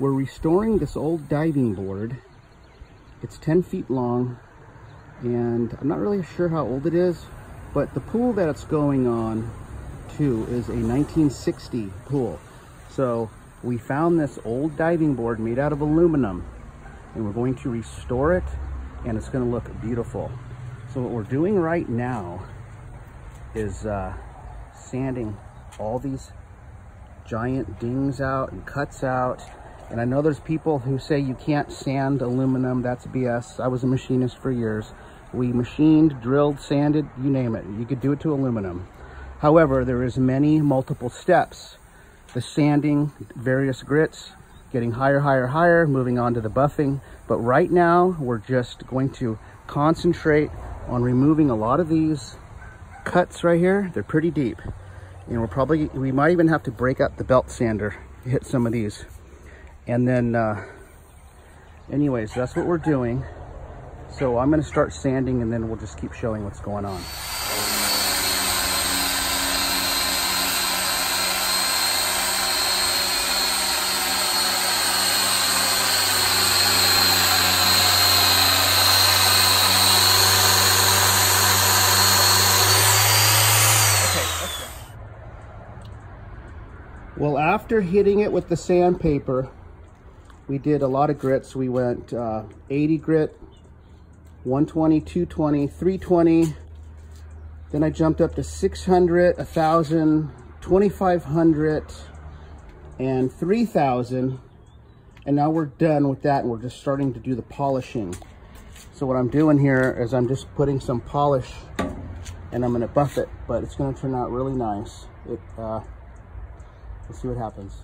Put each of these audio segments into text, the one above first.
We're restoring this old diving board. It's 10 feet long, and I'm not really sure how old it is, but the pool that it's going on to is a 1960 pool. So we found this old diving board made out of aluminum, and we're going to restore it, and it's going to look beautiful. So what we're doing right now is sanding all these giant dings out and cuts out. And I know there's people who say you can't sand aluminum. That's BS. I was a machinist for years. We machined, drilled, sanded, you name it. You could do it to aluminum. However, there is many multiple steps. The sanding, various grits, getting higher, higher, higher, moving on to the buffing. But right now, we're just going to concentrate on removing a lot of these cuts right here. They're pretty deep. And we might even have to break out the belt sander to hit some of these. And then, anyways, that's what we're doing. So I'm gonna start sanding, and then we'll just keep showing what's going on. Okay, well, after hitting it with the sandpaper, we did a lot of grits. We went 80 grit, 120, 220, 320. Then I jumped up to 600, 1,000, 2,500, and 3,000. And now we're done with that, and we're just starting to do the polishing. So what I'm doing here is I'm just putting some polish, and I'm gonna buff it, but it's gonna turn out really nice. Let's see what happens.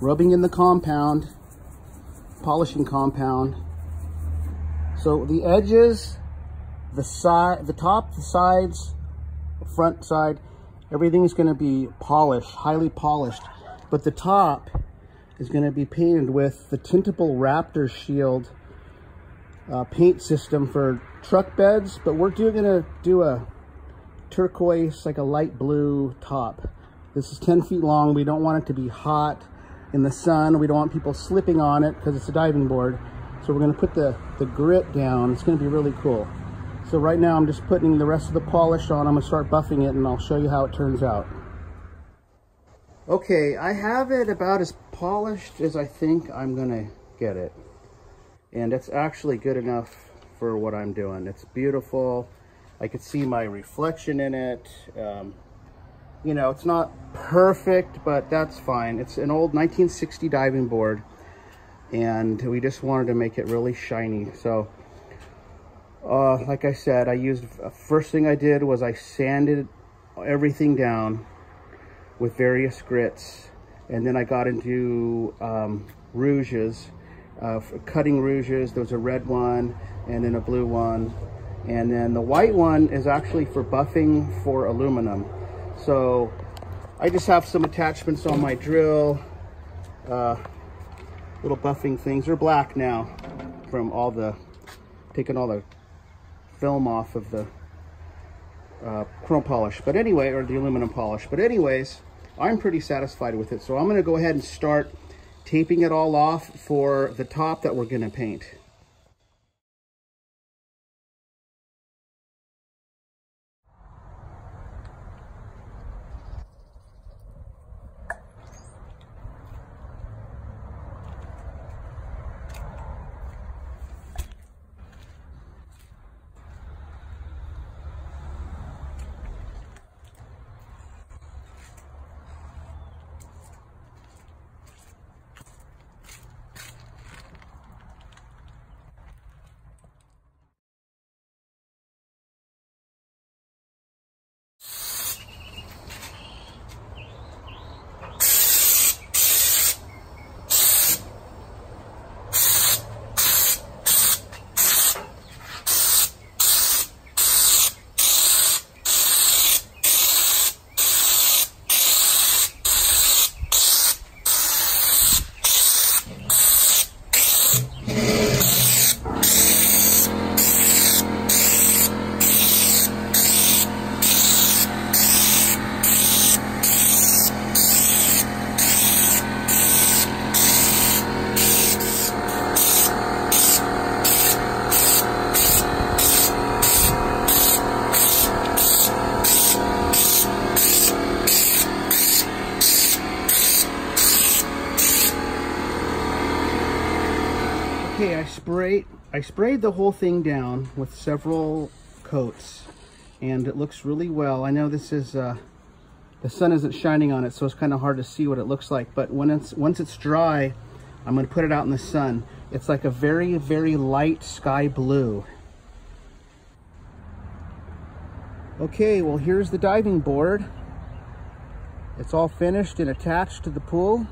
Rubbing in the compound, polishing compound. So the edges, the top, the sides, front side, everything's gonna be polished, highly polished. But the top is gonna be painted with the Tintable Raptor Shield paint system for truck beds, but we're gonna do a turquoise, like a light blue top. This is 10 feet long. We don't want it to be hot in the sun. We don't want people slipping on it because it's a diving board. So we're gonna put the grit down. It's gonna be really cool. So right now I'm just putting the rest of the polish on. I'm gonna start buffing it, and I'll show you how it turns out. Okay, I have it about as polished as I think I'm gonna get it. And it's actually good enough for what I'm doing. It's beautiful. I could see my reflection in it. You know, it's not perfect, but that's fine. It's an old 1960 diving board, and we just wanted to make it really shiny. So, like I said, first thing I did was I sanded everything down with various grits, and then I got into rouges, cutting rouges. There was a red one, and then a blue one, and then the white one is actually for buffing for aluminum. So I just have some attachments on my drill, little buffing things. They're black now from taking all the film off of the chrome polish, but anyway, or the aluminum polish. But anyways, I'm pretty satisfied with it. So I'm gonna go ahead and start taping it all off for the top that we're gonna paint. Okay, I sprayed the whole thing down with several coats, and it looks really well. I know this is the sun isn't shining on it, so it's kind of hard to see what it looks like, but once it's dry, I'm going to put it out in the sun. It's like a very, very light sky blue. Okay, well, here's the diving board. It's all finished and attached to the pool.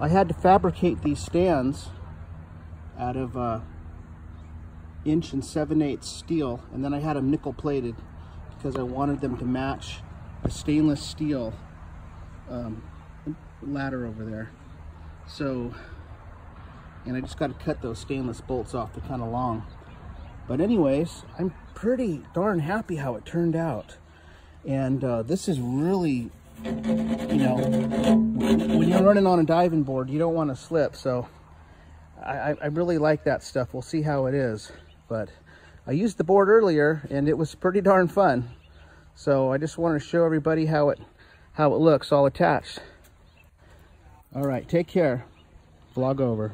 I had to fabricate these stands out of 1 7/8" steel, and then I had them nickel plated because I wanted them to match the stainless steel ladder over there. So, and I just got to cut those stainless bolts off, they're kind of long. But anyways, I'm pretty darn happy how it turned out. And this is really, you know, when you're running on a diving board, you don't want to slip. So I really like that stuff. We'll see how it is. But I used the board earlier, and it was pretty darn fun. So I just want to show everybody how it looks all attached. All right, take care. Vlog over.